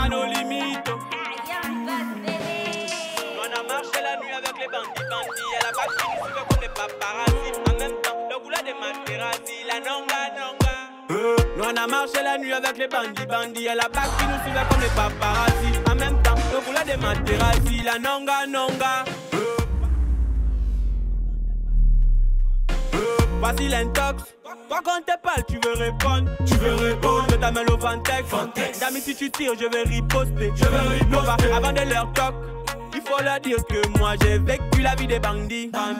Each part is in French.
Waza No Limite. On a marché la nuit avec les bandits. Elle a pas fini, tu veux qu'on n'est pas parasite. En même temps, le goulot des Materazzi, la nonga. Nous on a marché la nuit avec les bandits. Elle a pas fini, tu veux qu'on n'est pas parasite. En même temps, le goulot des Materazzi, la nonga. Voici l'intox, toi quand t'es pâle tu veux répondre. Je t'amène au Fantex, d'amis si tu tires je vais riposter. Avant de leur toc, il faut leur dire que moi j'ai vécu la vie des bandits. Bam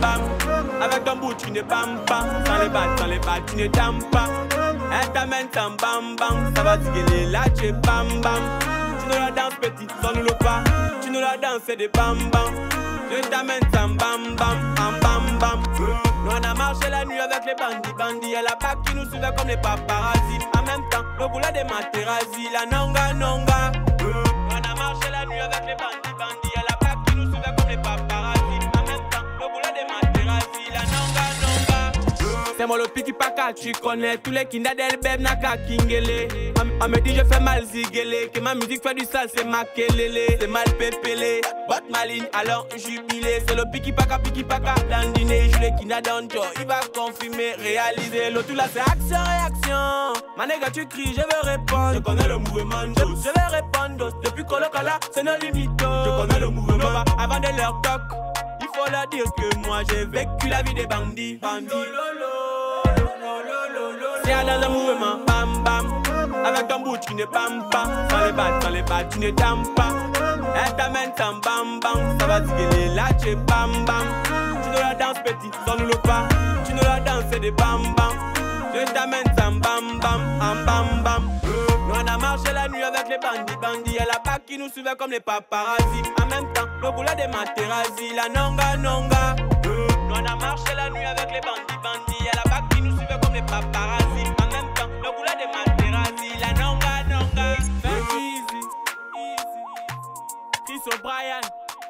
bam, avec ton bout tu ne bam bam. Sans les balles tu ne t'aimes pas. Elle t'amène sans bam bam, ça va t'gueuler là tu es bam bam. Tu ne la danses petit, sans nous le pas. Tu ne la danses c'est des bam bam. Je t'amène sans bam bam, en bam bam. Nous on a marché la nuit avec les bandits. Elle a pas qui nous suivait comme les paparazzi. En même temps, le boulot des Materazzi, la nonga. Nous on a marché la nuit avec les bandits. Elle a pas qui nous suivait comme les paparazzi. En même temps, le boulot des Materazzi, la nonga. C'est moi le pique paka, tu connais. Tous les kinda d'Elbeb naka kingele. On me dit je fais mal ziguelé, que ma musique fait du sale, c'est ma kelele. C'est mal pépélé, botte ma ligne, alors jubilé. C'est le piki-paka, dans le dîner. Je le kina dans le jour, il va confirmer, réaliser. Le tout là c'est action-réaction. Ma nègre tu cries, je veux répondre. Je connais le mouvement dos, je vais répondre. Depuis Colocala, c'est nos limites. Je connais le mouvement Nova, avant de leur toc. Il faut leur dire que moi j'ai vécu la vie des bandits. Tiens dans le mouvement, bam bam. Avec ton bout, tu ne bam pas. Sans les balles, tu ne t'aimes pas. Elle t'amène sans bam bam. Ça va t'gueuler là, tu es bam bam. Tu ne la danses petit, sans nous le pas. Tu ne la danses, c'est des bam bam. Je t'amène sans bam bam, en bam bam. Nous on a marché la nuit avec les bandits. Elle a pas qui nous suivait comme les paparazzi. En même temps, le boulot des Materazzi, la nonga. Nous on a marché la nuit avec les bandits. Elle a pas qui nous suivait comme les paparazzi. En même temps, le boulot des Materazzi. O'Bryan,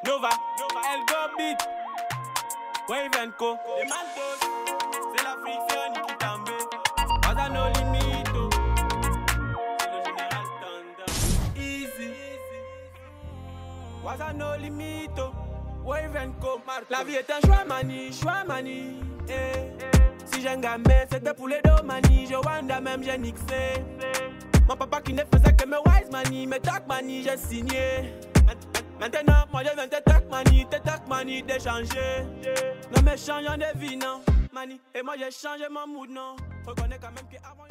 Nova. Elgor Beatz, Waza No Limite, c'est la friction qui t'embête. Waza No Limite, c'est le général Tanda. Easy, Waza No Limite, Waza No. La vie est un choix mani. Si j'ai un gamin, c'était pour les deux mani. Je Wanda même, j'ai nixé. Mon papa qui ne faisait que me wise mani, me talk mani, j'ai signé. Maintenant, moi je viens te tac mani, d'échanger. Non mais changeons de vie, non, mani. Et moi j'ai changé mon mood, non. Reconnais quand même que avant.